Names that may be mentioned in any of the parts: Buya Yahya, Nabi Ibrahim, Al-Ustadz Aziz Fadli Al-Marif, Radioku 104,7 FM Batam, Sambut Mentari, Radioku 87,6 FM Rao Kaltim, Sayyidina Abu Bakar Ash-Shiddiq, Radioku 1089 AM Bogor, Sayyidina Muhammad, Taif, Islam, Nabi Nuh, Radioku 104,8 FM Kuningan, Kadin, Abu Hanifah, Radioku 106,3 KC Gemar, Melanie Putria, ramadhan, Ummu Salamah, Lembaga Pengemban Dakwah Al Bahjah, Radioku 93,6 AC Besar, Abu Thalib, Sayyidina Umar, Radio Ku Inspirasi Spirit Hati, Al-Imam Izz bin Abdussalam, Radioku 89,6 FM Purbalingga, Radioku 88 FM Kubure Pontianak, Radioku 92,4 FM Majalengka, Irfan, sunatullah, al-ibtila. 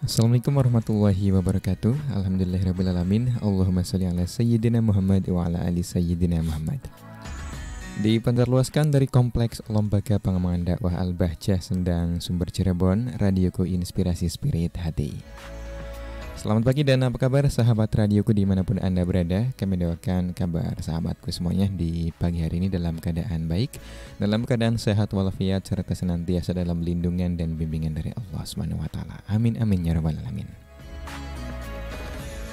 Assalamualaikum warahmatullahi wabarakatuh. Alhamdulillahirrabbilalamin. Allahumma salli ala Sayyidina Muhammad wa ala ali Sayyidina Muhammad. Dipancarluaskan dari Kompleks Lembaga Pengemban Dakwah Al Bahjah Sendang Sumber Cirebon, Radioku Inspirasi Spirit Hati. Selamat pagi dan apa kabar sahabat Radioku dimanapun Anda berada. Kami doakan kabar sahabatku semuanya di pagi hari ini dalam keadaan baik, dalam keadaan sehat walafiat, serta senantiasa dalam lindungan dan bimbingan dari Allah SWT. Amin amin ya rabbal alamin.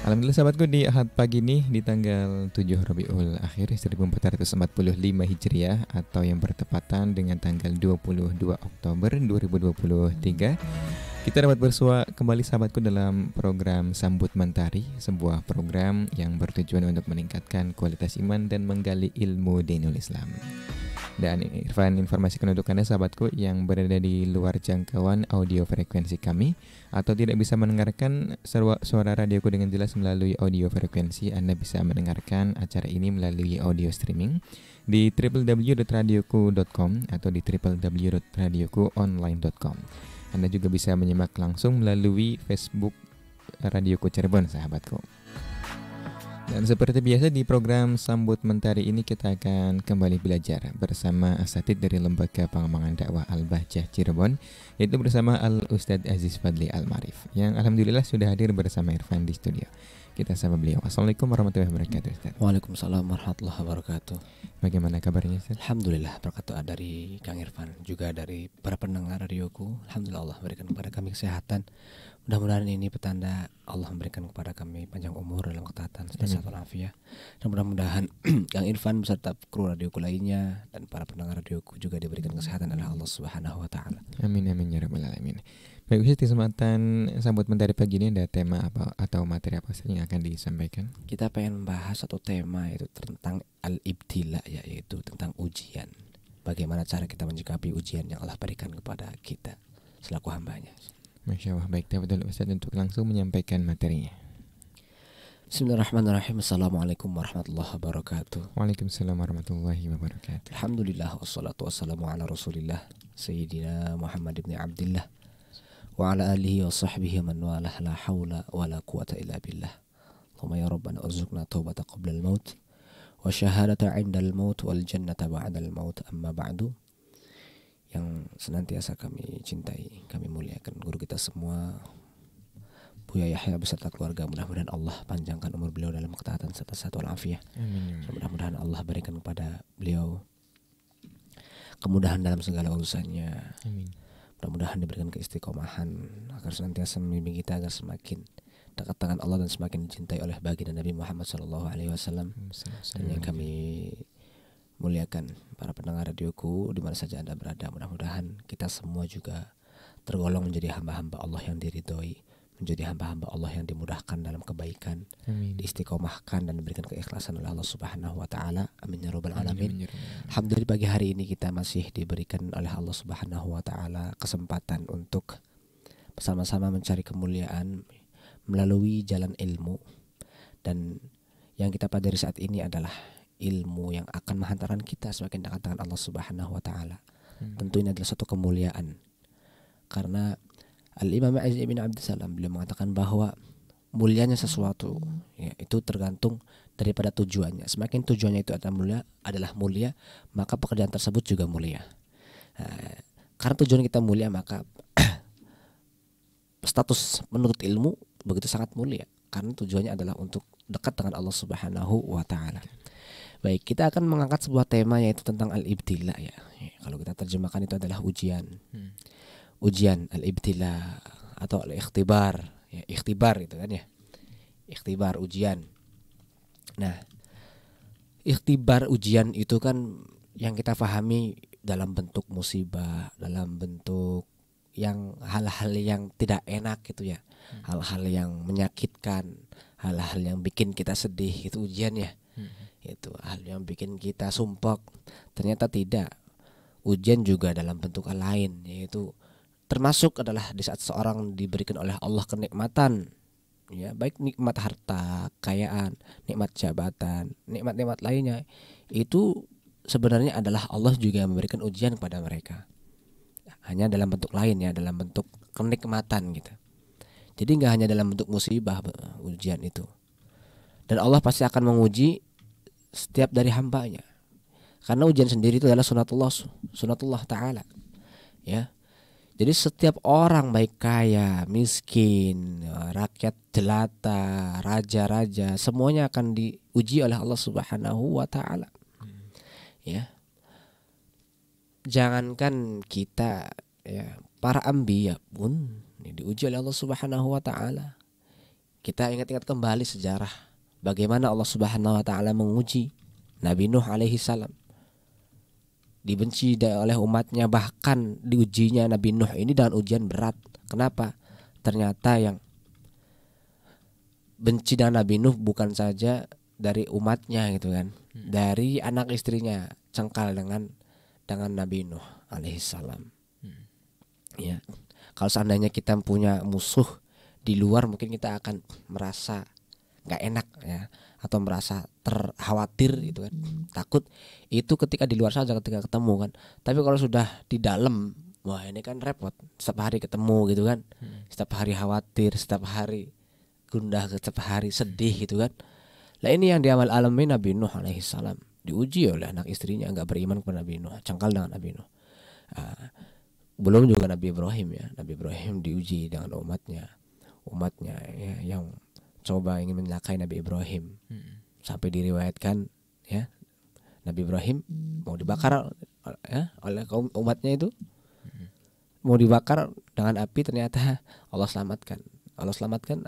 Alhamdulillah sahabatku, di Ahad pagi ini di tanggal 7 Rabiul Akhir 1445 Hijriah atau yang bertepatan dengan tanggal 22 Oktober 2023, kita dapat bersua kembali sahabatku dalam program Sambut Mentari, sebuah program yang bertujuan untuk meningkatkan kualitas iman dan menggali ilmu dinul Islam. Dan Irfan informasikan untuk Anda sahabatku yang berada di luar jangkauan audio frekuensi kami atau tidak bisa mendengarkan suara radioku dengan jelas melalui audio frekuensi, Anda bisa mendengarkan acara ini melalui audio streaming di www.radioku.com atau di www.radiokuonline.com. Anda juga bisa menyimak langsung melalui Facebook Radioku Cirebon, sahabatku. Dan seperti biasa di program Sambut Mentari ini kita akan kembali belajar bersama asatid dari Lembaga Pengembangan Dakwah Al Bahjah Cirebon, yaitu bersama Al-Ustadz Aziz Fadli Al-Marif, yang alhamdulillah sudah hadir bersama Irfan di studio. Kita sama beliau. Assalamualaikum warahmatullahi wabarakatuh, Ustaz. Waalaikumsalam warahmatullahi wabarakatuh. Bagaimana kabarnya, Ustaz? Alhamdulillah, berkat doa dari Kang Irfan, juga dari para pendengar radioku. Alhamdulillah Allah berikan kepada kami kesehatan. Mudah-mudahan ini petanda Allah memberikan kepada kami panjang umur dalam ketaatan serta sehat walafiat. Dan mudah-mudahan Kang Irfan beserta kru radioku lainnya dan para pendengar radioku juga diberikan kesehatan oleh Allah Subhanahu wa taala. Amin amin ya rabbal alamin. Baik Ustaz, di kesempatan Sambut Mentari pagi ini ada tema apa atau materi apa Ustaz yang akan disampaikan? Kita pengen membahas satu tema, yaitu tentang al-ibtila, yaitu tentang ujian. Bagaimana cara kita menyikapi ujian yang Allah berikan kepada kita selaku hambanya. Masya Allah, baik, tafadhol Ustaz untuk langsung menyampaikan materinya. Bismillahirrahmanirrahim. Assalamualaikum warahmatullahi wabarakatuh. Waalaikumsalam warahmatullahi wabarakatuh. Alhamdulillah wassalatu wassalamu ala Rasulillah Sayyidina Muhammad ibn Abdillah wa ala alihi wa sahbihi man walah, la hawla wa la quwata illa billah. Allahumma ya rabbana arzuqna taubata qabla al-maut wa syahadata 'inda al-maut wal jannata ba'da al-maut, amma ba'du. Yang senantiasa kami cintai, kami muliakan guru kita semua Buya Yahya beserta keluarga. Mudah-mudahan Allah panjangkan umur beliau dalam ketaatan serta sehat walafiat. Amin. Mudah-mudahan Allah berikan kepada beliau kemudahan dalam segala urusannya. Amin. Mudah-mudahan diberikan keistiqomahan agar senantiasa membimbing kita agar semakin dekat tangan Allah dan semakin dicintai oleh baginda Nabi Muhammad SAW. Dan yang kami muliakan para pendengar radioku dimana saja Anda berada, mudah-mudahan kita semua juga tergolong menjadi hamba-hamba Allah yang diridhoi, menjadi hamba-hamba Allah yang dimudahkan dalam kebaikan, diistiqomahkan dan diberikan keikhlasan oleh Allah Subhanahu wa taala. Amin ya rabbal alamin. Alhamdulillah, pagi hari ini kita masih diberikan oleh Allah Subhanahu wa taala kesempatan untuk bersama-sama mencari kemuliaan melalui jalan ilmu. Dan yang kita pelajari saat ini adalah ilmu yang akan menghantarkan kita semakin dekat tangan Allah Subhanahu wa taala. Tentu ini adalah suatu kemuliaan. Karena Al-Imam Izz bin Abdussalam beliau mengatakan bahwa mulianya sesuatu itu tergantung daripada tujuannya. Semakin tujuannya itu adalah mulia, maka pekerjaan tersebut juga mulia. Karena tujuan kita mulia, maka status menuntut ilmu begitu sangat mulia. Karena tujuannya adalah untuk dekat dengan Allah Subhanahu wa taala. Baik, kita akan mengangkat sebuah tema yaitu tentang al-ibtila Kalau kita terjemahkan itu adalah ujian. Ujian al-ibtila atau al-ikhtibar, ikhtibar itu kan ikhtibar ujian. Nah, ikhtibar ujian itu kan yang kita pahami dalam bentuk musibah, dalam bentuk yang hal-hal yang tidak enak gitu ya, hal-hal yang menyakitkan, hal-hal yang bikin kita sedih, itu ujiannya. Itu hal yang bikin kita sumpek, ternyata tidak. Ujian juga dalam bentuk hal lain, yaitu termasuk adalah di saat seorang diberikan oleh Allah kenikmatan, baik nikmat harta, kekayaan, nikmat jabatan, nikmat-nikmat lainnya, itu sebenarnya adalah Allah juga memberikan ujian kepada mereka. Hanya dalam bentuk lain, dalam bentuk kenikmatan gitu. Jadi nggak hanya dalam bentuk musibah ujian itu. Dan Allah pasti akan menguji setiap dari hambanya. Karena ujian sendiri itu adalah sunatullah Ta'ala, ya. Jadi setiap orang, baik kaya, miskin, rakyat jelata, raja-raja, semuanya akan diuji oleh Allah Subhanahu wa Ta'ala. Ya. Jangankan kita, ya, para anbiya pun diuji oleh Allah Subhanahu wa Ta'ala. Kita ingat-ingat kembali sejarah bagaimana Allah Subhanahu wa Ta'ala menguji Nabi Nuh alaihi salam. Dibenci oleh umatnya, bahkan diujinya Nabi Nuh ini dengan ujian berat. Kenapa? Ternyata yang benci dengan Nabi Nuh bukan saja dari umatnya gitu kan, dari anak istrinya cengkal dengan Nabi Nuh alaihissalam. Ya, kalau seandainya kita punya musuh di luar, mungkin kita akan merasa nggak enak ya, atau merasa terkhawatir gitu kan, takut. Itu ketika di luar saja, ketika ketemu kan. Tapi kalau sudah di dalam, wah ini kan repot. Setiap hari ketemu gitu kan, setiap hari khawatir, setiap hari gundah, setiap hari sedih gitu kan. Nah ini yang diamal alami Nabi Nuh alaihissalam, diuji oleh anak istrinya nggak beriman kepada Nabi Nuh, cengkal dengan Nabi Nuh. Belum juga Nabi Ibrahim ya, Nabi Ibrahim diuji dengan umatnya ya, yang coba ingin mencelakai Nabi Ibrahim, sampai diriwayatkan ya Nabi Ibrahim mau dibakar ya, oleh kaum umatnya itu, mau dibakar dengan api. Ternyata Allah selamatkan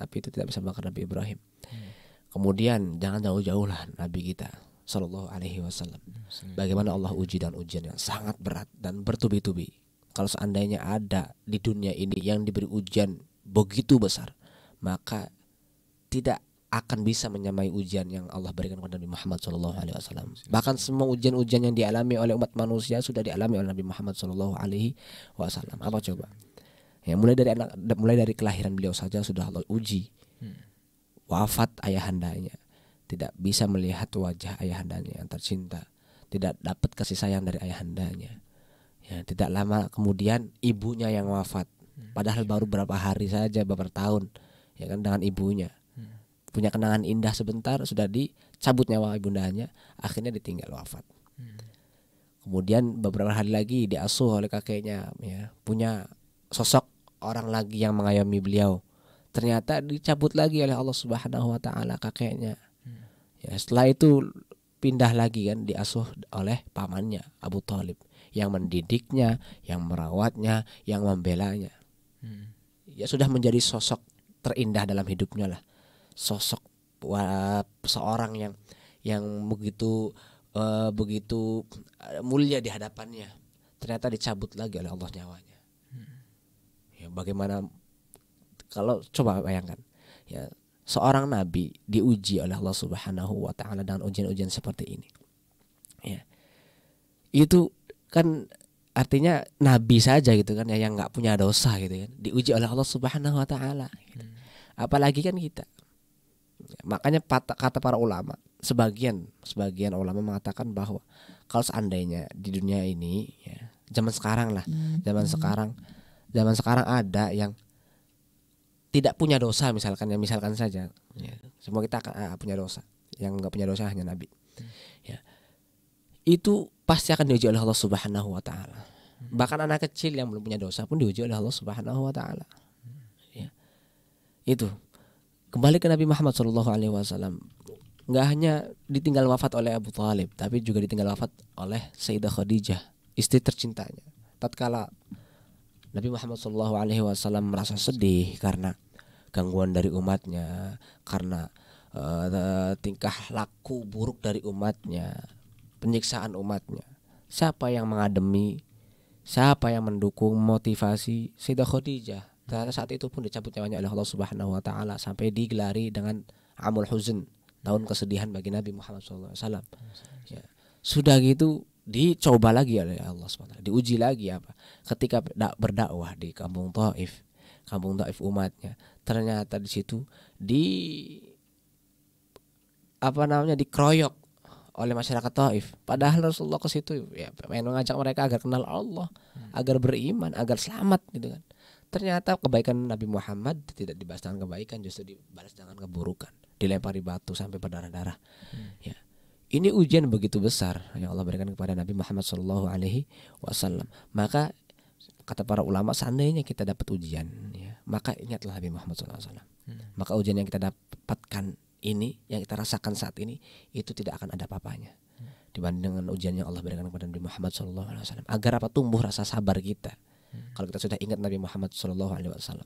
api itu tidak bisa bakar Nabi Ibrahim. Kemudian jangan jauh-jauh lah Nabi kita Shallallahu Alaihi Wasallam. Bagaimana Allah uji dan ujian yang sangat berat dan bertubi-tubi. Kalau seandainya ada di dunia ini yang diberi ujian begitu besar, maka tidak akan bisa menyamai ujian yang Allah berikan kepada Nabi Muhammad Shallallahu Alaihi Wasallam. Bahkan semua ujian-ujian yang dialami oleh umat manusia sudah dialami oleh Nabi Muhammad Shallallahu Alaihi Wasallam. Apa coba? Ya, mulai dari kelahiran beliau saja sudah Allah uji. Wafat ayahandanya, tidak bisa melihat wajah ayahandanya yang tercinta, tidak dapat kasih sayang dari ayahandanya. Ya, tidak lama kemudian ibunya yang wafat, padahal baru berapa hari saja, beberapa tahun, ya kan, dengan ibunya. Punya kenangan indah sebentar, sudah dicabut nyawa ibundanya, akhirnya ditinggal wafat. Kemudian beberapa hari lagi diasuh oleh kakeknya, ya, punya sosok orang lagi yang mengayomi beliau, ternyata dicabut lagi oleh Allah Subhanahu wa Ta'ala kakeknya. Ya, setelah itu pindah lagi kan, diasuh oleh pamannya Abu Thalib, yang mendidiknya, yang merawatnya, yang membelanya. Ya sudah menjadi sosok terindah dalam hidupnya lah. Sosok seorang yang begitu mulia di hadapannya, ternyata dicabut lagi oleh Allah nyawanya. Ya, bagaimana kalau coba bayangkan ya, seorang nabi diuji oleh Allah Subhanahu wa Ta'ala dengan ujian-ujian seperti ini. Ya, itu kan artinya nabi saja gitu kan ya, yang nggak punya dosa gitu kan, diuji oleh Allah Subhanahu wa Ta'ala gitu. Apalagi kan kita. Makanya kata para ulama, sebagian ulama mengatakan bahwa kalau seandainya di dunia ini ya, zaman sekarang ada yang tidak punya dosa, misalkan saja ya, semua kita punya dosa, yang nggak punya dosa hanya nabi ya, itu pasti akan diuji oleh Allah Subhanahu wa Ta'ala. Bahkan anak kecil yang belum punya dosa pun diuji oleh Allah Subhanahu wa Ta'ala ya. Itu kembali ke Nabi Muhammad Shallallahu Alaihi Wasallam, nggak hanya ditinggal wafat oleh Abu Thalib, tapi juga ditinggal wafat oleh Sayyidah Khadijah, istri tercintanya. Tatkala Nabi Muhammad Shallallahu Alaihi Wasallam merasa sedih karena gangguan dari umatnya, karena tingkah laku buruk dari umatnya, penyiksaan umatnya, siapa yang mengademi, siapa yang mendukung, motivasi? Sayyidah Khadijah. Ternyata saat itu pun dicabut nyawanya oleh Allah Subhanahu wa Ta'ala, sampai digelari dengan amul huzn, tahun kesedihan bagi Nabi Muhammad SAW. Ya. Sudah gitu dicoba lagi oleh Allah SWT, diuji lagi apa? Ketika berdakwah di kampung Taif umatnya, ternyata di situ dikroyok oleh masyarakat Taif. Padahal Rasulullah ke situ ya, pengen mengajak mereka agar kenal Allah, agar beriman, agar selamat gitu kan. Ternyata kebaikan Nabi Muhammad tidak dibalas dengan kebaikan, justru dibalas dengan keburukan, dilempari batu sampai berdarah-darah. Ya. Ini ujian begitu besar yang Allah berikan kepada Nabi Muhammad SAW. Maka kata para ulama, seandainya kita dapat ujian, ya, maka ingatlah Nabi Muhammad SAW. Maka ujian yang kita dapatkan ini, yang kita rasakan saat ini, itu tidak akan ada apa-apanya dibanding dengan ujian yang Allah berikan kepada Nabi Muhammad SAW. Agar apa? Tumbuh rasa sabar kita. Kalau kita sudah ingat Nabi Muhammad SAW,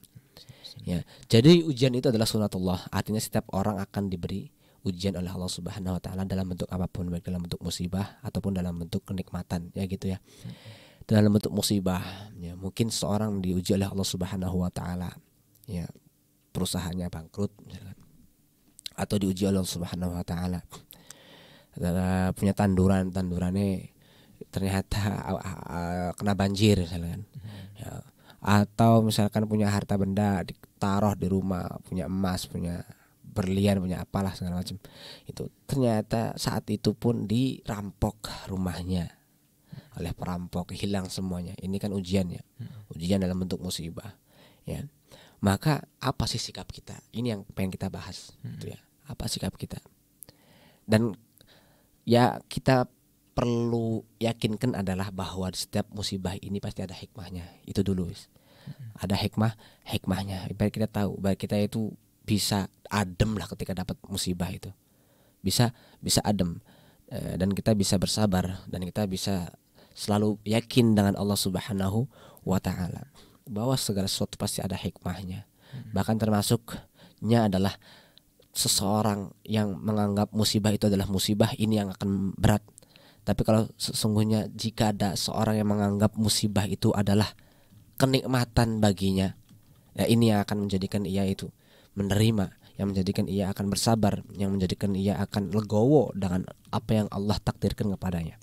ya, jadi ujian itu adalah sunatullah. Artinya setiap orang akan diberi ujian oleh Allah Subhanahu Wa Taala dalam bentuk apapun, baik dalam bentuk musibah ataupun dalam bentuk kenikmatan, ya gitu ya. Dalam bentuk musibah, ya, mungkin seorang diuji oleh Allah Subhanahu Wa Taala, ya, perusahaannya bangkrut, misalkan. Atau diuji oleh Allah Subhanahu Wa Taala, punya tandurannya ternyata kena banjir misalkan, ya, atau misalkan punya harta benda ditaruh di rumah, punya emas, punya berlian, punya apalah segala macam, itu ternyata saat itu pun dirampok rumahnya oleh perampok, hilang semuanya. Ini kan ujiannya, ujian dalam bentuk musibah, ya. Maka apa sih sikap kita? Ini yang pengen kita bahas, gitu ya. Apa sikap kita? Dan ya kita perlu yakinkan adalah bahwa setiap musibah ini pasti ada hikmahnya. Itu dulu, ada hikmahnya. Biar kita tahu, biar kita itu bisa adem lah ketika dapat musibah itu, bisa adem, dan kita bisa bersabar, dan kita bisa selalu yakin dengan Allah Subhanahu Wa Taala bahwa segala sesuatu pasti ada hikmahnya. Bahkan termasuknya adalah seseorang yang menganggap musibah itu adalah musibah ini yang akan berat. Tapi kalau sesungguhnya jika ada seorang yang menganggap musibah itu adalah kenikmatan baginya, ya ini yang akan menjadikan ia itu menerima, yang menjadikan ia akan bersabar, yang menjadikan ia akan legowo dengan apa yang Allah takdirkan kepadanya.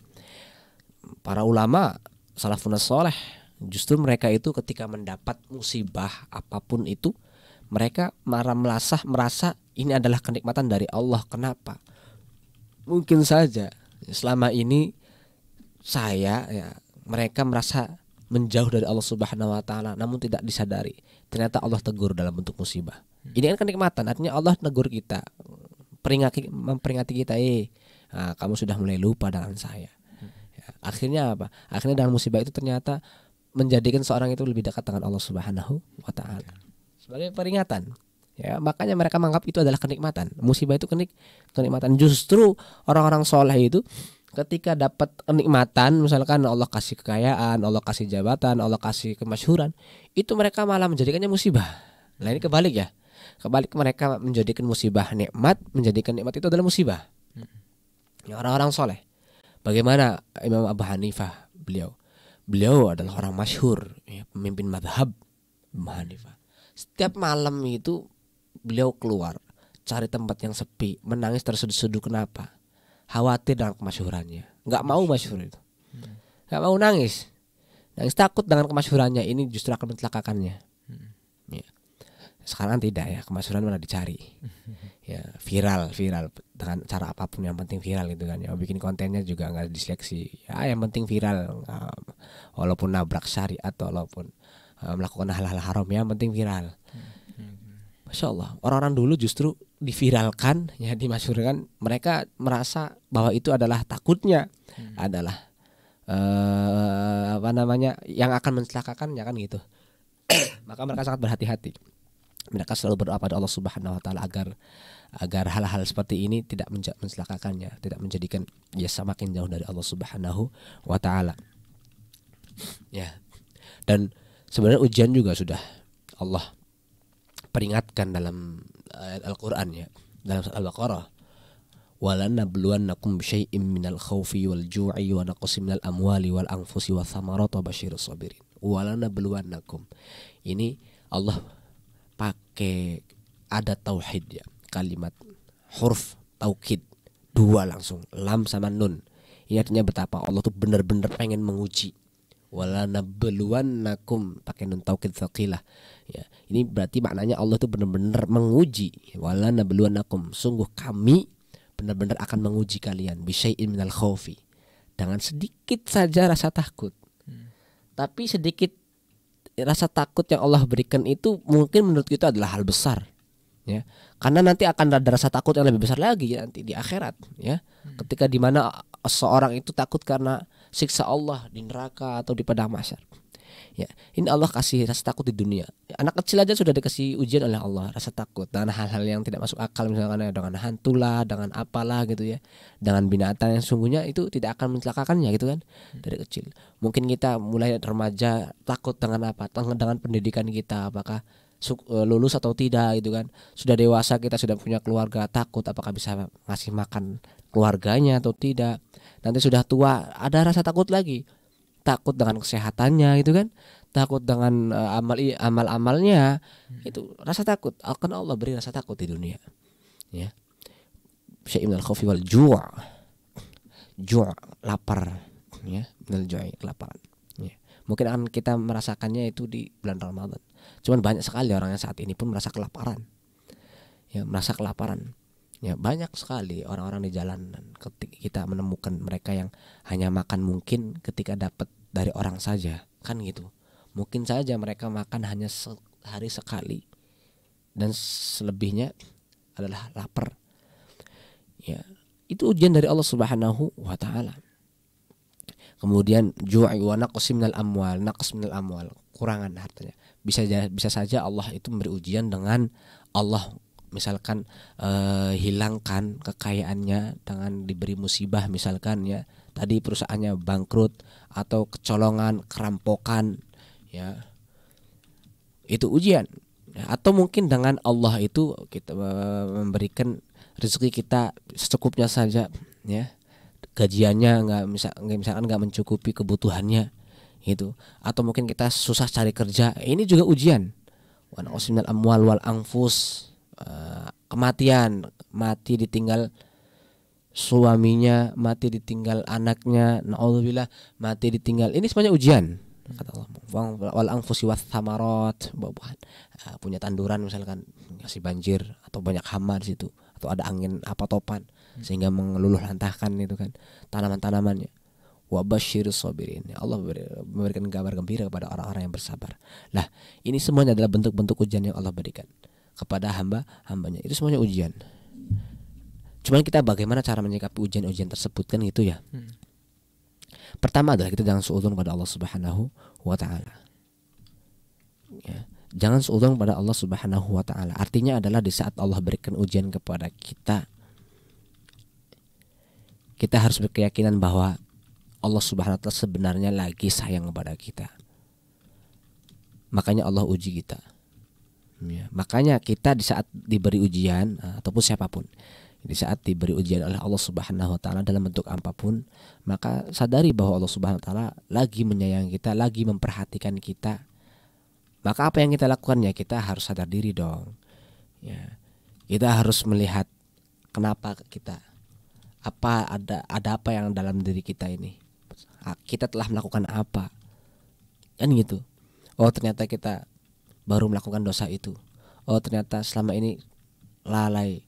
Para ulama salafun saleh, justru mereka itu ketika mendapat musibah apapun itu, mereka merasa ini adalah kenikmatan dari Allah. Kenapa? Mungkin saja selama ini saya, ya, mereka merasa menjauh dari Allah Subhanahu Wa Taala, namun tidak disadari ternyata Allah tegur dalam bentuk musibah. Ini kan kenikmatan, artinya Allah tegur kita, memperingati kita, nah, kamu sudah mulai lupa dengan saya. Ya, akhirnya apa? Akhirnya dalam musibah itu ternyata menjadikan seorang itu lebih dekat dengan Allah Subhanahu Wa Taala sebagai peringatan. Ya, makanya mereka menganggap itu adalah kenikmatan. Musibah itu kenikmatan. Justru orang-orang soleh itu ketika dapat kenikmatan, misalkan Allah kasih kekayaan, Allah kasih jabatan, Allah kasih kemasyhuran, itu mereka malah menjadikannya musibah. Nah ini kebalik ya. Kebalik, mereka menjadikan musibah nikmat, menjadikan nikmat itu adalah musibah. Ya, orang-orang soleh. Bagaimana Imam Abu Hanifah beliau? Beliau adalah orang masyhur, ya, pemimpin madhab Abu Hanifah. Setiap malam itu beliau keluar cari tempat yang sepi, menangis terseduh-seduh. Kenapa? Khawatir dengan kemasyhurannya, nggak mau masyhur itu, nggak mau nangis, takut dengan kemasyhurannya. Ini justru akan mencelakakannya. Ya. Sekarang tidak, ya, kemasyhuran malah dicari, ya, viral dengan cara apapun, yang penting viral gitu kan. Ya, bikin kontennya juga nggak diseleksi, ya, yang penting viral, walaupun nabrak syariat, walaupun melakukan hal-hal haram, yang penting viral. Masya Allah, orang-orang dulu justru diviralkan, ya, dimasyhurkan. Mereka merasa bahwa itu adalah takutnya, adalah yang akan mencelakakan, ya kan gitu. Maka mereka sangat berhati-hati. Mereka selalu berdoa pada Allah Subhanahu Wa Taala agar hal-hal seperti ini tidak mencelakakannya, tidak menjadikan ia semakin jauh dari Allah Subhanahu Wa Taala. Ya, dan sebenarnya ujian juga sudah Allah peringatkan dalam Al-Qur'an, ya, dalam surat Al-Baqarah. Walanabluwannakum bisyai'im minal khaufi wal ju'i wa naqsim minal amwali wal anfusi wathamarati wabasyirus sabirin. Walanabluwannakum. Ini Allah pakai ada tauhid, ya, kalimat huruf taukid dua langsung, lam sama nun. Ini artinya betapa Allah tuh benar-benar pengen menguji. Walanabluwannakum pakai nun taukid thaqilah, ya. Ini berarti maknanya Allah itu benar-benar menguji. Walanabluwannakum, sungguh kami benar-benar akan menguji kalian, bisyai'in minal khaufi, dengan sedikit saja rasa takut. Tapi sedikit rasa takut yang Allah berikan itu mungkin menurut kita adalah hal besar, ya. Karena nanti akan ada rasa takut yang lebih besar lagi nanti di akhirat, ya. Ketika dimana seorang itu takut karena siksa Allah di neraka atau di padang mahsyar. Ya, ini Allah kasih rasa takut di dunia. Anak kecil aja sudah dikasih ujian oleh Allah rasa takut dengan hal-hal yang tidak masuk akal, misalkan dengan hantulah, dengan apalah gitu ya, dengan binatang yang sungguhnya itu tidak akan mencelakakannya gitu kan. Dari kecil mungkin kita mulai remaja takut dengan apa, dengan pendidikan kita, apakah lulus atau tidak gitu kan. Sudah dewasa kita sudah punya keluarga, takut apakah bisa ngasih makan keluarganya atau tidak. Nanti sudah tua ada rasa takut lagi, takut dengan kesehatannya gitu kan, takut dengan amal-amalnya. Itu rasa takut akan Allah beri rasa takut di dunia, ya. Syai' minal khaufi wal ju'. Ju' lapar, ya, minal ju'i kelaparan, ya. Mungkin akan kita merasakannya itu di bulan Ramadan. Cuman banyak sekali orang yang saat ini pun merasa kelaparan. Ya, merasa kelaparan. Ya, banyak sekali orang-orang di jalanan ketika kita menemukan mereka yang hanya makan mungkin ketika dapat dari orang saja, kan gitu. Mungkin saja mereka makan hanya sehari sekali dan selebihnya adalah lapar. Ya, itu ujian dari Allah Subhanahu wa taala. Kemudian ju'i wa naqsim minal amwal, kurangan hartanya. Bisa saja Allah itu memberi ujian dengan Allah misalkan hilangkan kekayaannya dengan diberi musibah, misalkan ya tadi perusahaannya bangkrut atau kecolongan, kerampokan, ya itu ujian. Atau mungkin dengan Allah itu kita memberikan rezeki kita secukupnya saja, ya gajiannya misalkan nggak mencukupi kebutuhannya gitu, atau mungkin kita susah cari kerja, ini juga ujian. Wa naqsim minal amwal wal anfus, kematian, mati ditinggal suaminya, mati ditinggal anaknya, na'udzubillah, mati ditinggal. Ini semuanya ujian kata Allah. Wal anfusi wath-thamarat, buah-buahan, punya tanduran misalkan kasih banjir atau banyak hama di situ atau ada angin apa topan sehingga mengeluluh lantahkan itu kan tanaman-tanamannya. Wa basyirus sabirin, Allah memberikan kabar gembira kepada orang-orang yang bersabar. Lah, ini semuanya adalah bentuk-bentuk ujian yang Allah berikan kepada hamba-hambanya. Itu semuanya ujian. Cuman kita bagaimana cara menyikapi ujian-ujian tersebut, kan gitu ya. Pertama adalah kita jangan suudzon kepada Allah Subhanahu wa taala. Ya, jangan suudzon kepada Allah Subhanahu wa taala. Artinya adalah di saat Allah berikan ujian kepada kita, kita harus berkeyakinan bahwa Allah Subhanahu wa taala sebenarnya lagi sayang kepada kita. Makanya Allah uji kita. Ya, makanya kita di saat diberi ujian ataupun siapapun, di saat diberi ujian oleh Allah Subhanahu wa taala dalam bentuk apapun, maka sadari bahwa Allah Subhanahu wa taala lagi menyayangi kita, lagi memperhatikan kita. Maka apa yang kita lakukan, ya kita harus sadar diri dong. Ya, kita harus melihat kenapa kita, ada apa yang dalam diri kita ini. Kita telah melakukan apa? Kan gitu. Oh, ternyata kita baru melakukan dosa itu. Oh, ternyata selama ini lalai,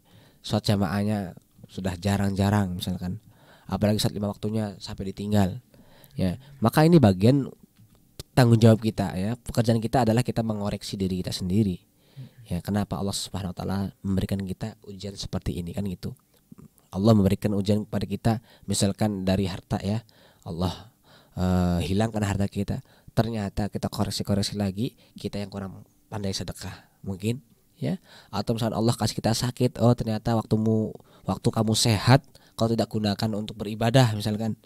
sholat jamaahnya sudah jarang-jarang misalkan, apalagi sholat 5 waktunya sampai ditinggal. Ya, maka ini bagian tanggung jawab kita, ya. Pekerjaan kita adalah kita mengoreksi diri kita sendiri. Ya, kenapa Allah Subhanahu wa taala memberikan kita ujian seperti ini, kan gitu. Allah memberikan ujian kepada kita misalkan dari harta, ya. Allah hilangkan harta kita. Ternyata kita koreksi-koreksi lagi, kita yang kurang pandai sedekah mungkin, ya. Atau misalnya Allah kasih kita sakit, oh ternyata waktu kamu sehat kau tidak gunakan untuk beribadah misalkan,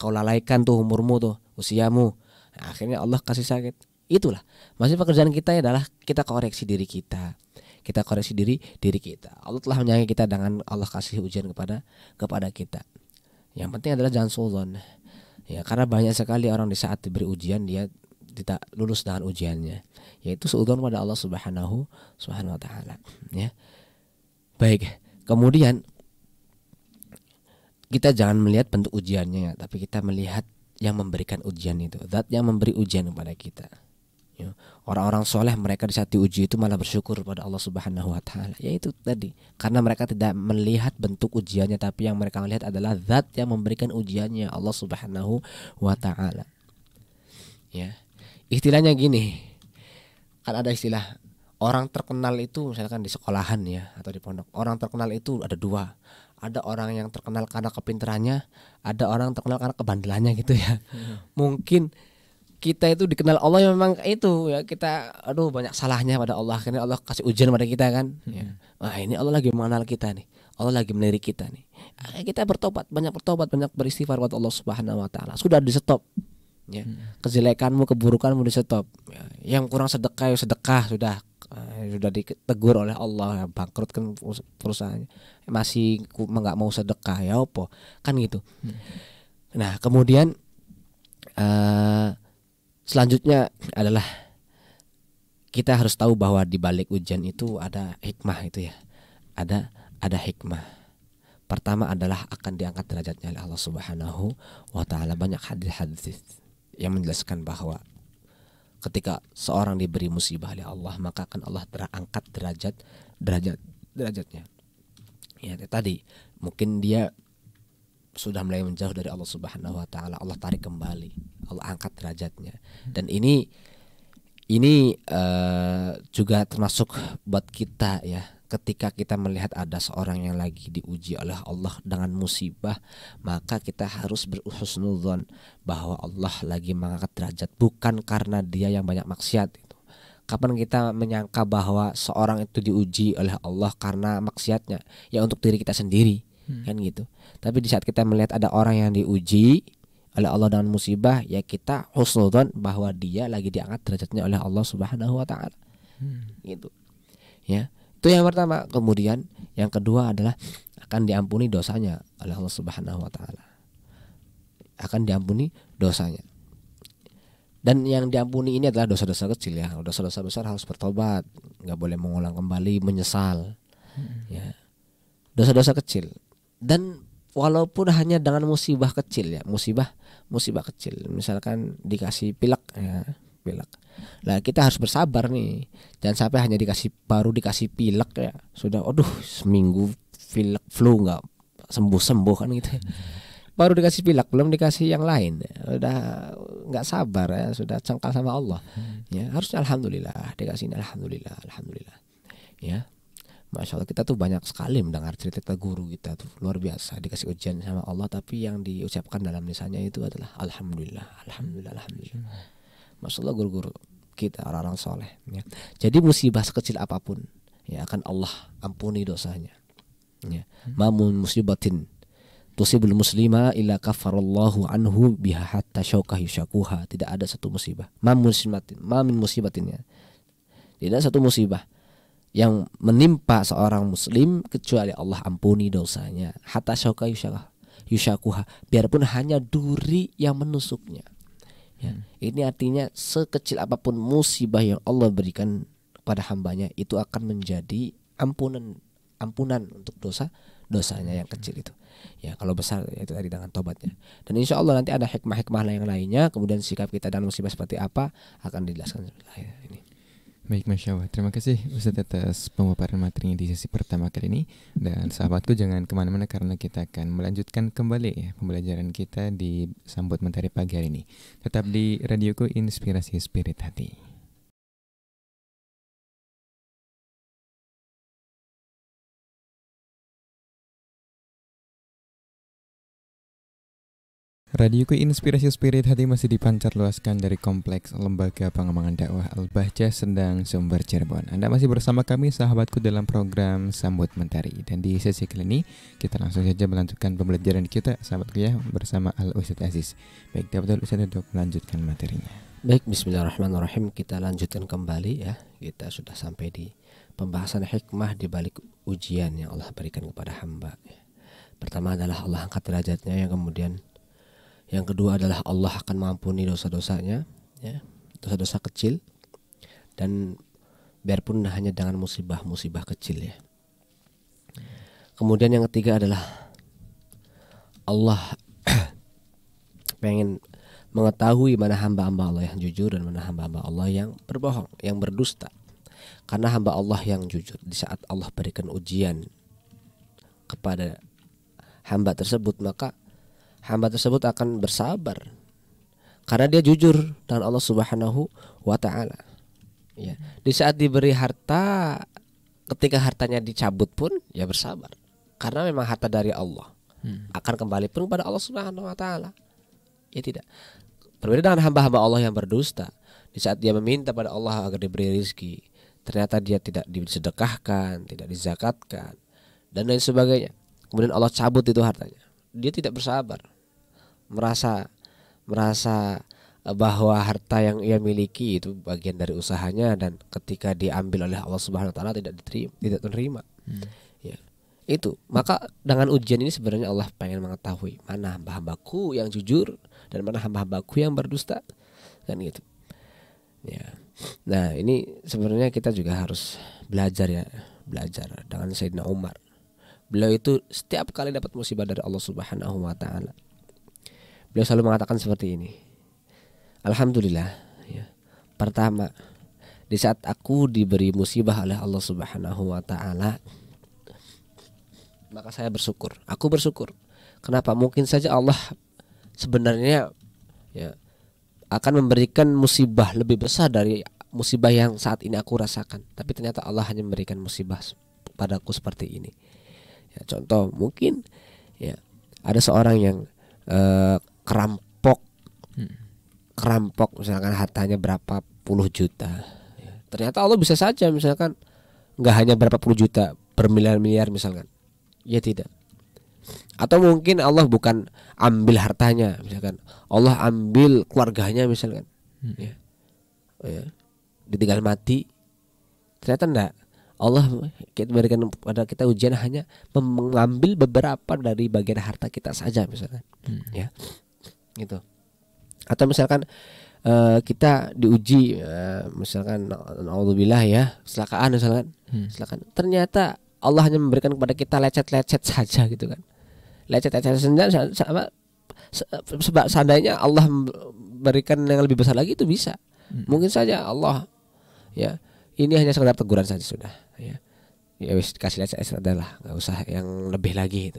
kau lalaikan tuh umurmu tuh, usiamu. Nah, akhirnya Allah kasih sakit. Itulah maksud pekerjaan kita adalah kita koreksi diri kita. Kita koreksi diri kita. Allah telah menyayangi kita dengan Allah kasih ujian kepada kita. Yang penting adalah jangan suudzon. Ya, karena banyak sekali orang di saat diberi ujian dia tidak lulus dengan ujiannya, yaitu suudzon kepada Allah Subhanahu wa taala, ya. Baik, kemudian kita jangan melihat bentuk ujiannya, tapi kita melihat yang memberikan ujian itu, zat yang memberi ujian kepada kita. Orang-orang soleh mereka di saat diuji itu malah bersyukur kepada Allah Subhanahu wa taala, yaitu tadi karena mereka tidak melihat bentuk ujiannya, tapi yang mereka melihat adalah zat yang memberikan ujiannya, Allah Subhanahu wa taala. Ya, istilahnya gini, kan ada istilah orang terkenal itu, misalkan di sekolahan ya atau di pondok, orang terkenal itu ada dua. Ada orang yang terkenal karena kepintarannya, ada orang terkenal karena kebandelannya gitu ya. Mungkin kita itu dikenal Allah memang itu ya, kita aduh banyak salahnya pada Allah, karena Allah kasih ujian pada kita kan. Ya. Wah, ini Allah lagi mengenal kita nih, Allah lagi melirik kita nih. Kita bertobat, banyak beristighfar buat Allah Subhanahu Wa Taala. Sudah di stop. Ya. Kejelekanmu, keburukanmu di stop. Ya. Yang kurang sedekah, sedekah sudah. Sudah ditegur oleh Allah, bangkrut kan perusahaannya, masih nggak mau sedekah ya opo kan gitu. Nah kemudian selanjutnya adalah kita harus tahu bahwa di balik ujian itu ada hikmah itu ya, ada hikmah. Pertama adalah akan diangkat derajatnya oleh Allah Subhanahu Wa Taala. Banyak hadis-hadis yang menjelaskan bahwa ketika seorang diberi musibah oleh Allah, maka akan Allah angkat derajatnya. Ya tadi mungkin dia sudah mulai menjauh dari Allah Subhanahu Wa Taala, Allah tarik kembali, Allah angkat derajatnya. Dan ini juga termasuk buat kita ya. Ketika kita melihat ada seorang yang lagi diuji oleh Allah dengan musibah, maka kita harus berhusnuzon bahwa Allah lagi mengangkat derajat, bukan karena dia yang banyak maksiat. Kapan kita menyangka bahwa seorang itu diuji oleh Allah karena maksiatnya? Ya untuk diri kita sendiri kan gitu. Tapi di saat kita melihat ada orang yang diuji oleh Allah dengan musibah, ya kita husnuzon bahwa dia lagi diangkat derajatnya oleh Allah Subhanahu Wa Taala. Gitu ya. Itu yang pertama. Kemudian yang kedua adalah akan diampuni dosanya oleh Allah Subhanahu Wa Taala. Akan diampuni dosanya. Dan yang diampuni ini adalah dosa-dosa kecil ya. Dosa-dosa besar harus bertobat, nggak boleh mengulang kembali, menyesal. Ya. Dosa-dosa kecil. Dan walaupun hanya dengan musibah kecil ya, musibah kecil. Misalkan dikasih pilek ya, pilek. Nah kita harus bersabar nih, jangan sampai hanya baru dikasih pilek ya sudah, aduh seminggu pilek flu nggak sembuh kan gitu. Baru dikasih pilek belum dikasih yang lain, udah nggak sabar ya, sudah cengkal sama Allah. Ya harusnya alhamdulillah dikasih, alhamdulillah ya. Masya Allah, kita tuh banyak sekali mendengar cerita guru kita tuh luar biasa, dikasih ujian sama Allah tapi yang diucapkan dalam lisannya itu adalah alhamdulillah. Masya Allah guru-guru kita orang-orang soleh ya. Jadi musibah sekecil apapun ya akan Allah ampuni dosanya ya. Mamun musibatin tusibul muslima illa kafarallahu anhu biha hatta syaukahi syakuha. Tidak ada satu musibah, mamun musibatinnya, tidak ada satu musibah yang menimpa seorang muslim kecuali Allah ampuni dosanya, hatta syaukahi syakuha, biarpun hanya duri yang menusuknya. Ya. Ini artinya sekecil apapun musibah yang Allah berikan kepada hambanya itu akan menjadi ampunan untuk dosanya yang kecil itu. Ya kalau besar itu tadi dengan tobatnya. Dan insya Allah nanti ada hikmah-hikmah yang lainnya. Kemudian sikap kita dalam musibah seperti apa akan dijelaskan ini. Baik, Masya Allah. Terima kasih Ustadz atas pemaparan materinya di sesi pertama kali ini. Dan sahabatku jangan kemana-mana karena kita akan melanjutkan kembali pembelajaran kita di Sambut Mentari pagi hari ini. Tetap di Radioku Inspirasi Spirit Hati. Radioku Inspirasi Spirit Hati masih dipancar luaskan dari Kompleks Lembaga Pengembangan Dakwah Al Bahjah, Sendang, Sumber, Cirebon. Anda masih bersama kami sahabatku dalam program Sambut Mentari. Dan di sesi kali ini kita langsung saja melanjutkan pembelajaran kita sahabatku ya, bersama Al-Ustadz Aziz. Baik, dapat Ustadz untuk melanjutkan materinya. Baik, bismillahirrahmanirrahim. Kita lanjutkan kembali ya. Kita sudah sampai di pembahasan hikmah di balik ujian yang Allah berikan kepada hamba. Pertama adalah Allah angkat derajatnya, yang kemudian yang kedua adalah Allah akan mengampuni dosa-dosanya, ya, dosa-dosa kecil, dan biarpun hanya dengan musibah-musibah kecil ya. Kemudian yang ketiga adalah Allah pengen mengetahui mana hamba-hamba Allah yang jujur dan mana hamba-hamba Allah yang berbohong, yang berdusta. Karena hamba Allah yang jujur di saat Allah berikan ujian kepada hamba tersebut, maka hamba tersebut akan bersabar karena dia jujur dengan Allah Subhanahu Wa Taala. Ya. Di saat diberi harta, ketika hartanya dicabut pun ya bersabar, karena memang harta dari Allah, akan kembali pun kepada Allah Subhanahu Wa Taala. Ya tidak. Berbeda dengan hamba-hamba Allah yang berdusta. Di saat dia meminta pada Allah agar diberi rezeki, ternyata dia tidak disedekahkan, tidak dizakatkan, dan lain sebagainya. Kemudian Allah cabut itu hartanya. Dia tidak bersabar, merasa bahwa harta yang ia miliki itu bagian dari usahanya, dan ketika diambil oleh Allah Subhanahu Wa Taala tidak diterima. Ya, itu. Maka dengan ujian ini sebenarnya Allah pengen mengetahui mana hamba-hambaku yang jujur dan mana hamba-hambaku yang berdusta, kan gitu. Ya. Nah, ini sebenarnya kita juga harus belajar ya, belajar dengan Sayyidina Umar. Beliau itu setiap kali dapat musibah dari Allah Subhanahu Wa Taala, beliau selalu mengatakan seperti ini. Alhamdulillah. Ya. Pertama, di saat aku diberi musibah oleh Allah Subhanahu Wa Taala, maka saya bersyukur. Aku bersyukur. Kenapa? Mungkin saja Allah sebenarnya ya, akan memberikan musibah lebih besar dari musibah yang saat ini aku rasakan. Tapi ternyata Allah hanya memberikan musibah padaku seperti ini. Ya, contoh mungkin ya, ada seorang yang kerampok misalkan hartanya berapa puluh juta. Ya. Ternyata Allah bisa saja misalkan nggak hanya berapa puluh juta, bermiliar-miliar misalkan. Ya tidak. Atau mungkin Allah bukan ambil hartanya misalkan, Allah ambil keluarganya misalkan. Ya. Ya. Ditinggal mati. Ternyata enggak. Allah kita berikan pada kita ujian hanya mengambil beberapa dari bagian harta kita saja misalkan, ya, gitu. Atau misalkan kita diuji, misalkan na'udzubillah ya, kecelakaan misalkan, ternyata Allah hanya memberikan kepada kita lecet-lecet saja gitu kan, lecet-lecet saja. Sebab seandainya Allah berikan yang lebih besar lagi itu bisa, mungkin saja Allah ya. Ini hanya sekedar teguran saja sudah, ya. Ya wis, kasih lihat saya adalah nggak usah yang lebih lagi itu.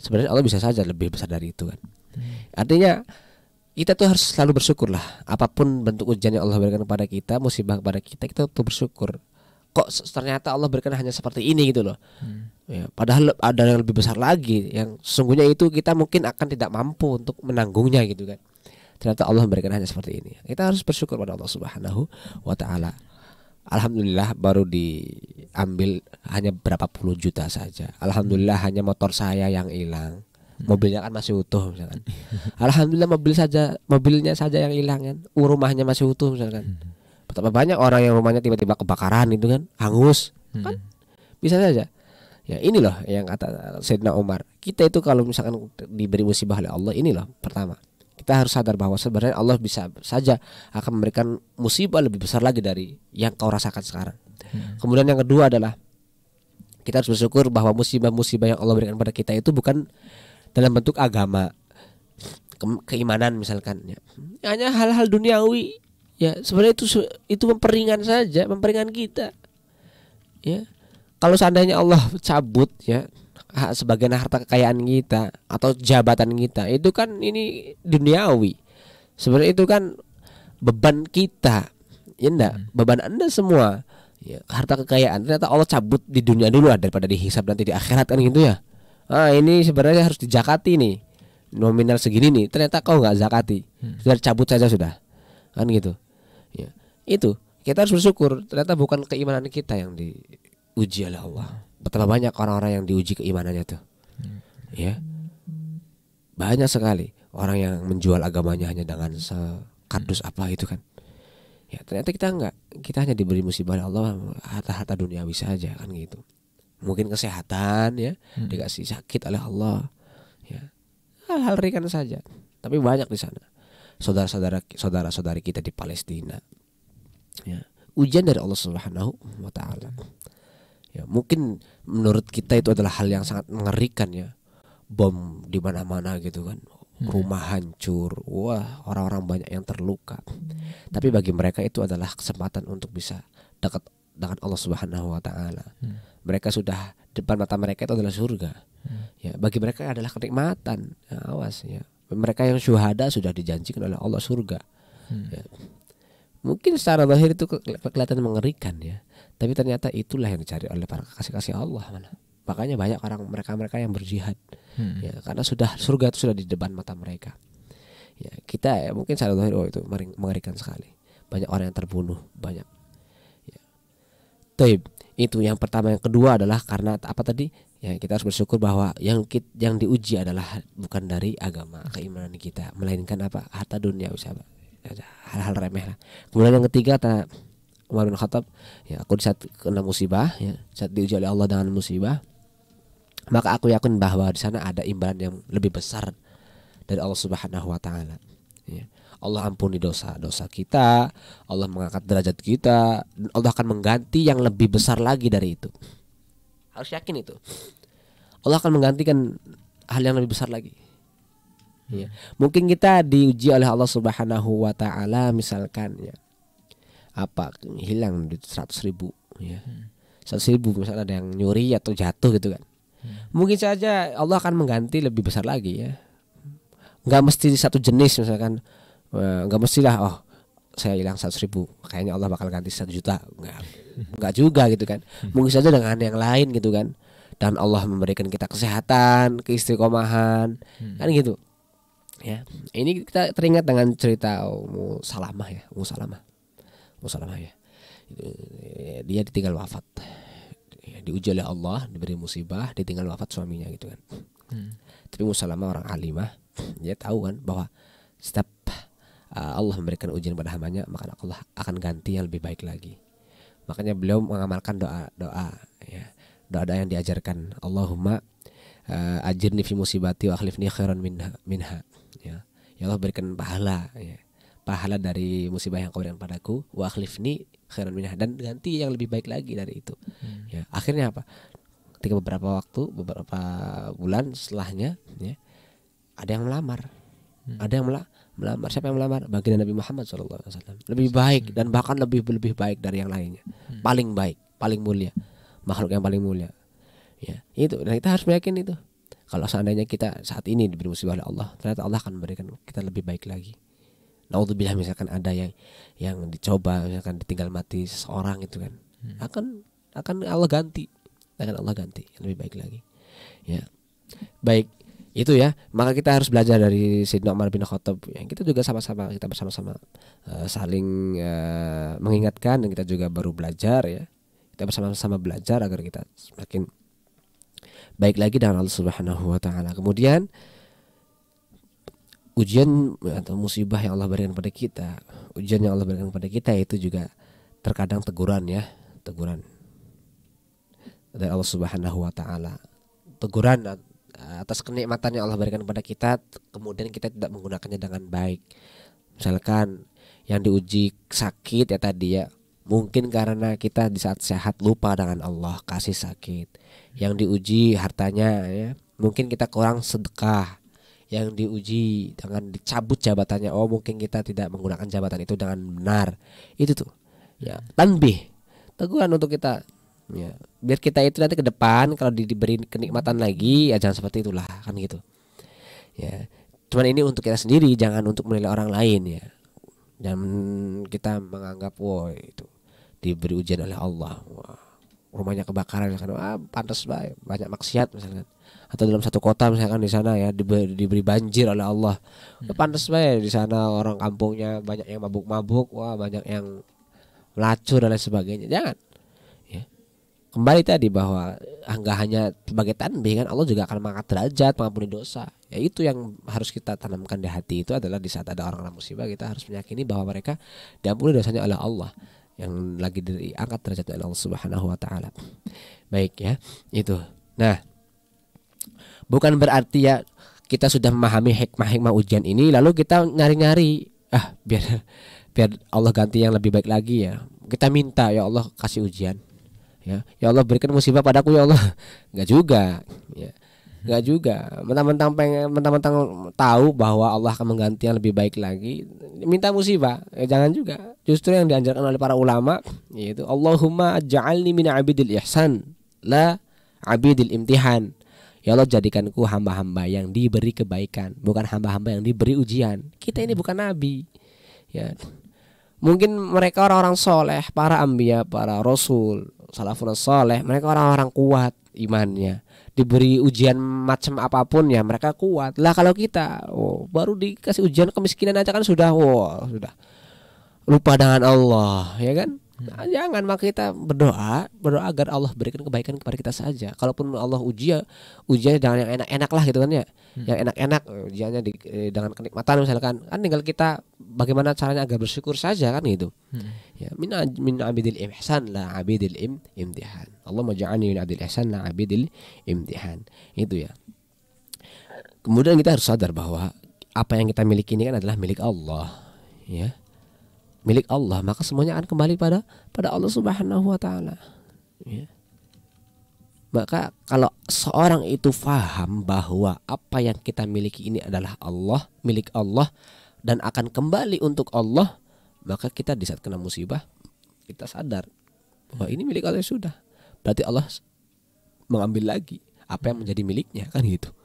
Sebenarnya Allah bisa saja lebih besar dari itu kan. Artinya kita tuh harus selalu bersyukurlah. Apapun bentuk ujian yang Allah berikan kepada kita, musibah kepada kita, kita tuh bersyukur. Kok ternyata Allah berikan hanya seperti ini gitu loh. Ya, padahal ada yang lebih besar lagi yang sesungguhnya itu kita mungkin akan tidak mampu untuk menanggungnya gitu kan. Ternyata Allah memberikan hanya seperti ini. Kita harus bersyukur pada Allah Subhanahu Wa Taala. Alhamdulillah baru diambil hanya berapa puluh juta saja. Alhamdulillah hanya motor saya yang hilang. Mobilnya kan masih utuh misalkan. Alhamdulillah mobilnya saja yang hilang kan. Rumahnya masih utuh misalkan. Betapa banyak orang yang rumahnya tiba-tiba kebakaran itu kan, hangus. Kan bisa saja. Ya ini loh yang kata Sayyidina Umar. Kita itu kalau misalkan diberi musibah oleh Allah, ini loh pertama. Kita harus sadar bahwa sebenarnya Allah bisa saja akan memberikan musibah lebih besar lagi dari yang kau rasakan sekarang. Kemudian yang kedua adalah kita harus bersyukur bahwa musibah-musibah yang Allah berikan pada kita itu bukan dalam bentuk agama, keimanan misalkan ya. Hanya hal-hal duniawi ya, sebenarnya itu memperingan saja, memperingan kita. Ya. Kalau seandainya Allah cabut ya sebagian harta kekayaan kita atau jabatan kita, itu kan ini duniawi. Sebenarnya itu kan beban kita, ya enggak? Beban Anda semua ya, harta kekayaan ternyata Allah cabut di dunia dulu lah, daripada dihisab nanti di akhirat kan gitu ya. Ah, ini sebenarnya harus dizakati nih, nominal segini nih, ternyata kau nggak zakati, sudah cabut saja sudah, kan gitu. Ya. Itu kita harus bersyukur, ternyata bukan keimanan kita yang diuji oleh Allah. Betapa banyak orang-orang yang diuji keimanannya tuh, ya banyak sekali orang yang menjual agamanya hanya dengan sekardus apa itu kan, ya ternyata kita enggak, kita hanya diberi musibah oleh Allah harta-harta duniawi saja kan gitu, mungkin kesehatan ya dikasih sakit oleh Allah, ya hal-hal ringan saja, tapi banyak di sana saudara-saudari kita di Palestina, ya ujian dari Allah Subhanahu Wa Taala. Ya, mungkin menurut kita itu adalah hal yang sangat mengerikan ya, bom di mana-mana gitu kan, rumah hancur, wah orang-orang banyak yang terluka. Tapi bagi mereka itu adalah kesempatan untuk bisa dekat dengan Allah Subhanahu Wa Taala. Mereka sudah depan mata mereka itu adalah surga. Ya, bagi mereka adalah kenikmatan. Ya, awas ya, mereka yang syuhada sudah dijanjikan oleh Allah surga. Ya. Mungkin secara zahir itu kelihatan mengerikan ya, tapi ternyata itulah yang dicari oleh para kekasih-kasih Allah. Makanya banyak orang mereka yang berjihad, ya, karena sudah surga itu sudah di depan mata mereka. Ya, kita ya, mungkin secara zahir oh itu mengerikan sekali. Banyak orang yang terbunuh, banyak. Ya. Taib, itu yang pertama. Yang kedua adalah karena apa tadi? Ya, kita harus bersyukur bahwa yang diuji adalah bukan dari agama keimanan kita, melainkan apa? Harta dunia, usaha, hal-hal remeh lah. Kemudian yang ketiga kata Umar bin Khattab, ya, aku di saat kena musibah, ya, saat diuji oleh Allah dengan musibah, maka aku yakin bahwa di sana ada imbalan yang lebih besar dari Allah Subhanahu Wa Taala. Ya. Allah ampuni dosa-dosa kita, Allah mengangkat derajat kita, dan Allah akan mengganti yang lebih besar lagi dari itu. Harus yakin itu. Allah akan menggantikan hal yang lebih besar lagi. Ya. Mungkin kita diuji oleh Allah Subhanahu Wa Taala, misalkan ya, apa hilang 100 ribu, ya, 100 ribu misalnya ada yang nyuri atau jatuh gitu kan, mungkin saja Allah akan mengganti lebih besar lagi ya. Nggak mesti satu jenis misalkan, nggak mestilah oh saya hilang 100 ribu, kayaknya Allah bakal ganti 1 juta, nggak juga gitu kan. Mungkin saja dengan yang lain gitu kan, dan Allah memberikan kita kesehatan, keistiqomahan, kan gitu. Ya, ini kita teringat dengan cerita Ummu Salamah ya, Ummu Salamah ya. Dia ditinggal wafat, diuji oleh Allah, diberi musibah, ditinggal wafat suaminya gitu kan. Tapi Ummu Salamah orang alimah, dia tahu kan bahwa setiap Allah memberikan ujian pada hambanya, maka Allah akan ganti yang lebih baik lagi. Makanya beliau mengamalkan doa-doa, ya, doa yang diajarkan Allahumma ajirni fi musibati wa akhlifni khairan minha. Ya. Ya Allah berikan pahala, ya, pahala dari musibah yang kau berikan padaku, wa akhlifni khairan minha, dan ganti yang lebih baik lagi dari itu. Ya, akhirnya apa? Ketika beberapa bulan setelahnya, ya, ada yang melamar, ada yang melamar. Siapa yang melamar? Baginda Nabi Muhammad SAW. Lebih baik dan bahkan lebih baik dari yang lainnya, paling baik, paling mulia, makhluk yang paling mulia. Ya, itu. Dan kita harus meyakini itu. Kalau seandainya kita saat ini diberi musibah oleh Allah, ternyata Allah akan memberikan kita lebih baik lagi. Naudzubillah misalkan ada yang dicoba, misalkan ditinggal mati seseorang itu kan, akan Allah ganti, yang lebih baik lagi. Ya, baik itu ya. Maka kita harus belajar dari Sayyidina Umar bin Khattab. Yang kita juga bersama-sama saling mengingatkan, dan kita juga baru belajar ya. Kita bersama-sama belajar agar kita semakin baik lagi dengan Allah Subhanahu Wa Taala. Kemudian ujian atau musibah yang Allah berikan pada kita, itu juga terkadang teguran ya, dari Allah Subhanahu Wa Taala. Teguran atas kenikmatan yang Allah berikan pada kita, kemudian kita tidak menggunakannya dengan baik. Misalkan yang diuji sakit ya tadi ya, mungkin karena kita di saat sehat lupa dengan Allah kasih sakit. Yang diuji hartanya ya, mungkin kita kurang sedekah. Yang diuji dengan dicabut jabatannya, oh mungkin kita tidak menggunakan jabatan itu dengan benar. Itu tuh ya, tanbih, teguran untuk kita ya, biar kita itu nanti ke depan kalau diberi kenikmatan lagi ya jangan seperti itulah, kan gitu ya. Cuman ini untuk kita sendiri, jangan untuk menilai orang lain ya. Jangan kita menganggap wow itu diberi ujian oleh Allah, wah, rumahnya kebakaran misalkan, wah pantas baik, banyak maksiat misalkan, atau dalam satu kota misalkan di sana ya diberi banjir oleh Allah, pantas baik di sana orang kampungnya banyak yang mabuk-mabuk, wah banyak yang melacur dan lain sebagainya. Jangan ya. Kembali tadi bahwa enggak hanya sebagai tanbih kan, Allah juga akan mengangkat derajat, mengampuni dosa. Ya, itu yang harus kita tanamkan di hati. Itu adalah di saat ada orang-orang musibah, kita harus meyakini bahwa mereka diampuni dosanya oleh Allah, yang lagi diangkat derajatnya oleh Allah Subhanahu Wa Taala. Baik ya, itu. Nah, bukan berarti ya kita sudah memahami hikmah-hikmah ujian ini lalu kita nyari-nyari biar Allah ganti yang lebih baik lagi ya. Kita minta ya Allah kasih ujian ya, ya Allah berikan musibah padaku ya Allah. Enggak juga ya. Enggak juga. Mentang-mentang tahu bahwa Allah akan mengganti yang lebih baik lagi, minta musibah. Ya, jangan juga. Justru yang dianjurkan oleh para ulama yaitu Allahumma ja'alni min 'abidil ihsan la 'abidil imtihan. Ya Allah jadikanku hamba-hamba yang diberi kebaikan, bukan hamba-hamba yang diberi ujian. Kita ini bukan nabi. Ya. Mungkin mereka orang-orang soleh, para ambia, para rasul, salafun soleh, mereka orang-orang kuat imannya. Diberi ujian macam apapun ya mereka kuat. Lah kalau kita, baru dikasih ujian kemiskinan aja kan sudah, sudah lupa dengan Allah, ya kan? Nah, jangan, maka kita berdoa agar Allah berikan kebaikan kepada kita saja. Kalaupun Allah ujian dengan yang enak-enak lah gitu kan ya. Yang enak-enak ujiannya dengan kenikmatan misalkan. Kan tinggal kita bagaimana caranya agar bersyukur saja kan gitu. Ya, min abidil ihsan la abidil imtihan. Allahumma ja'alni min abidil ihsan la abidil imtihan. Itu ya. Kemudian kita harus sadar bahwa apa yang kita miliki ini kan adalah milik Allah, ya. Milik Allah, maka semuanya akan kembali pada Allah Subhanahu wa Ta'ala. Ya. Maka kalau seorang itu faham bahwa apa yang kita miliki ini adalah Allah, milik Allah, dan akan kembali untuk Allah, maka kita di saat kena musibah kita sadar bahwa ini milik Allah sudah. Berarti Allah mengambil lagi apa yang menjadi miliknya kan gitu.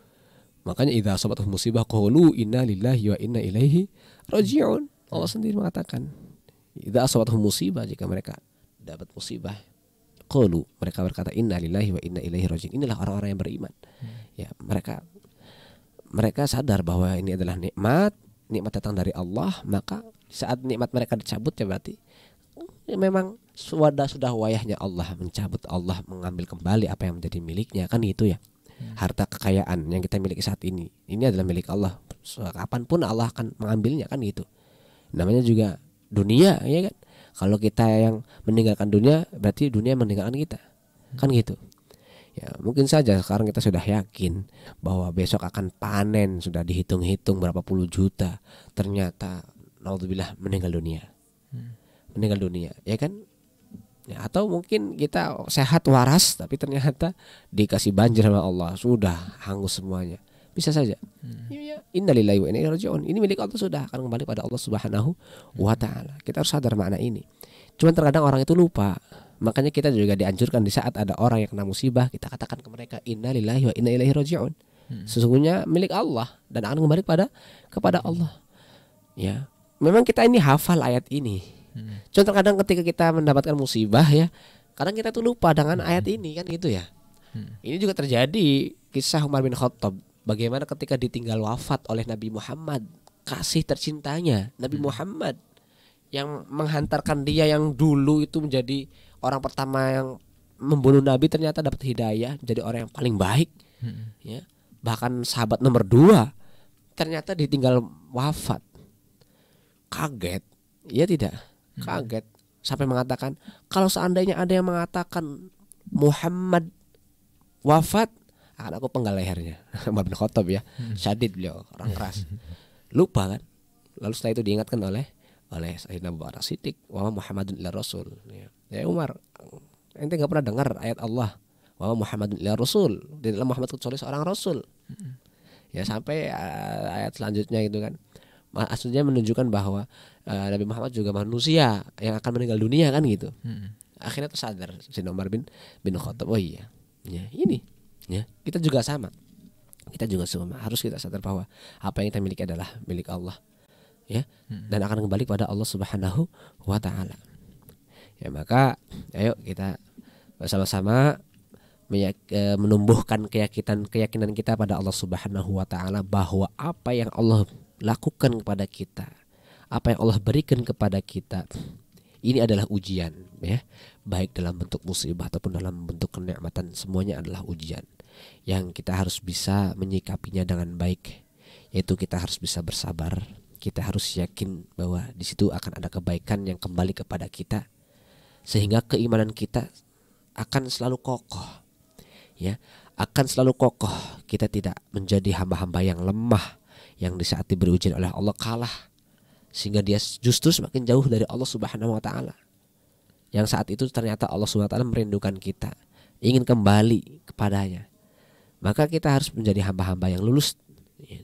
Makanya idza asabat musibah qulu inna lillahi wa inna ilaihi raji'un. Allah sendiri mengatakan idza asabathum musibah, jika mereka dapat musibah, qalu, mereka berkata inna lillahi wa inna ilaihi raji'un. Inilah orang-orang yang beriman. Ya, mereka sadar bahwa ini adalah nikmat datang dari Allah, maka saat nikmat mereka dicabut ya berarti ya memang sudah wayahnya Allah mencabut, Allah mengambil kembali apa yang menjadi miliknya kan itu ya. Harta kekayaan yang kita miliki saat ini adalah milik Allah. Kapanpun Allah akan mengambilnya kan gitu. Namanya juga dunia, ya kan? Kalau kita yang meninggalkan dunia, berarti dunia meninggalkan kita, kan gitu. Ya, mungkin saja sekarang kita sudah yakin bahwa besok akan panen, sudah dihitung-hitung berapa puluh juta, ternyata naudzubillah meninggal dunia, ya kan? Ya, atau mungkin kita sehat waras, tapi ternyata dikasih banjir sama Allah, sudah hangus semuanya. Bisa saja. Innalillahi wa inna ilaihi raji'un. Ini milik Allah sudah, akan kembali pada Allah Subhanahu wa Ta'ala. Kita harus sadar makna ini. Cuman terkadang orang itu lupa. Makanya kita juga dianjurkan di saat ada orang yang kena musibah, kita katakan ke mereka innalillahi wa inna ilaihi raji'un. Sesungguhnya milik Allah dan akan kembali kepada Allah. Ya. Memang kita ini hafal ayat ini. Cuman terkadang ketika kita mendapatkan musibah ya, kadang kita tuh lupa dengan ayat ini kan gitu ya. Ini juga terjadi kisah Umar bin Khattab. Bagaimana ketika ditinggal wafat oleh Nabi Muhammad, kasih tercintanya Nabi Muhammad yang menghantarkan dia yang dulu itu menjadi orang pertama yang membunuh Nabi, ternyata dapat hidayah jadi orang yang paling baik, ya, bahkan sahabat nomor 2, ternyata ditinggal wafat. Kaget, ya tidak? Kaget sampai mengatakan kalau seandainya ada yang mengatakan Muhammad wafat, akan aku penggal lehernya. Umar bin Khattab ya, syadid beliau, orang keras. Lupa kan? Lalu setelah itu diingatkan oleh Sayyidina Abu Bakar Ash-Shiddiq, wa Muhammadun ila rasul. Ya Umar, ente nggak pernah dengar ayat Allah, wa Muhammadun ila rasul. Di dalam Muhammad kecuali seorang rasul. Ya sampai ayat selanjutnya gitu kan. Maksudnya menunjukkan bahwa Nabi Muhammad juga manusia yang akan meninggal dunia kan gitu. Akhirnya tersadar Sayyidina Umar bin Khattab. Oh iya, ya ini. Ya, kita juga sama. Kita juga semua harus kita sadar bahwa apa yang kita miliki adalah milik Allah. Ya, dan akan kembali kepada Allah Subhanahu wa Ta'ala. Ya, maka ayo kita bersama-sama menumbuhkan keyakinan kita pada Allah Subhanahu wa Ta'ala bahwa apa yang Allah lakukan kepada kita, apa yang Allah berikan kepada kita, ini adalah ujian, ya, baik dalam bentuk musibah ataupun dalam bentuk kenikmatan, semuanya adalah ujian yang kita harus bisa menyikapinya dengan baik. Yaitu kita harus bisa bersabar, kita harus yakin bahwa di situ akan ada kebaikan yang kembali kepada kita, sehingga keimanan kita akan selalu kokoh, ya, akan selalu kokoh. Kita tidak menjadi hamba-hamba yang lemah, yang di saat diberi ujian oleh Allah kalah, sehingga dia justru semakin jauh dari Allah Subhanahu wa Ta'ala. Yang saat itu ternyata Allah Subhanahu wa Ta'ala merindukan kita, ingin kembali kepadanya. Maka kita harus menjadi hamba-hamba yang lulus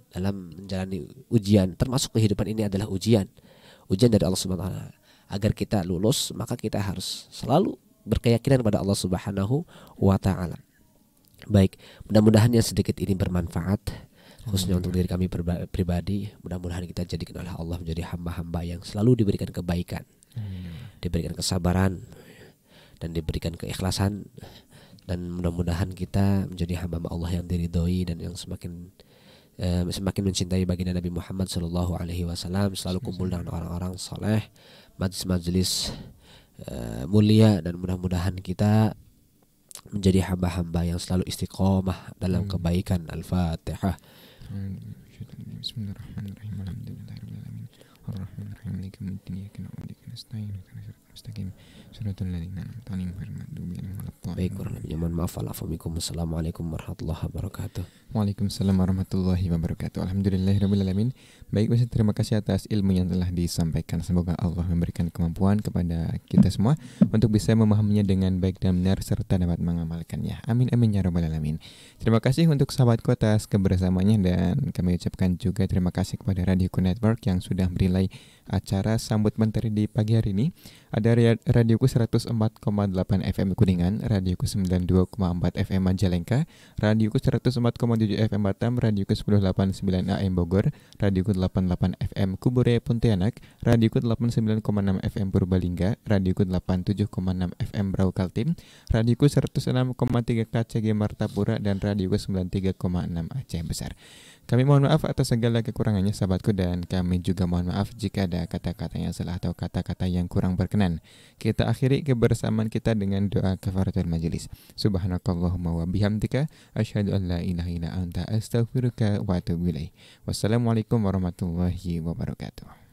dalam menjalani ujian. Termasuk kehidupan ini adalah ujian, ujian dari Allah Subhanahu wa Ta'ala. Agar kita lulus, maka kita harus selalu berkeyakinan pada Allah Subhanahu wa Ta'ala. Baik, mudah-mudahan yang sedikit ini bermanfaat, khususnya untuk diri kami pribadi. Mudah-mudahan kita jadikan oleh Allah menjadi hamba-hamba yang selalu diberikan kebaikan, diberikan kesabaran dan diberikan keikhlasan, dan mudah-mudahan kita menjadi hamba Allah yang diridhoi dan yang semakin mencintai baginda Nabi Muhammad Shallallahu Alaihi Wasallam, selalu kumpul dengan orang-orang soleh, majelis-majelis mulia, dan mudah-mudahan kita menjadi hamba-hamba yang selalu istiqomah dalam kebaikan. Al-Fatihah. Bismillahirrahmanirrahim. Alhamdulillahirabbil alamin. Arrahmanirrahim. Maliki yaumiddin. Iyyaka na'budu wa iyyaka nasta'in. Ihdinas siratal mustaqim. Shiratal ladzina an'amta 'alaihim ghairil maghdubi 'alaihim waladdallin. Baik, kurang lebih mohon maaf. Assalamualaikum warahmatullahi wabarakatuh. Waalaikumsalam warahmatullahi wabarakatuh. Alhamdulillahirabbil alamin. Baik, Ustaz, terima kasih atas ilmu yang telah disampaikan. Semoga Allah memberikan kemampuan kepada kita semua untuk bisa memahaminya dengan baik dan benar serta dapat mengamalkannya. Amin amin ya rabbal alamin. Terima kasih untuk sahabatku atas kebersamaannya, dan kami ucapkan juga terima kasih kepada Radio Ku Network yang sudah menilai acara Sambut Mentari di pagi hari ini. Ada Radioku 104,8 FM Kuningan, Radioku 92,4 FM Majalengka, Radioku 104,7 FM Batam, Radioku 1089 AM Bogor, Radioku 88 FM Kubure Pontianak, Radioku 89,6 FM Purbalingga, Radioku 87,6 FM Rao Kaltim, Radioku 106,3 KC Gemar Tapura, dan Radioku 93,6 AC Besar. Kami mohon maaf atas segala kekurangannya, sahabatku, dan kami juga mohon maaf jika ada kata-kata yang salah atau kata-kata yang kurang berkenan. Kita akhiri kebersamaan kita dengan doa kafaratul majelis. Subhanakallahumma wa bihamdika asyhadu an la ilaha illa anta astaghfiruka wa atubu ilaik. Wassalamualaikum warahmatullahi wabarakatuh.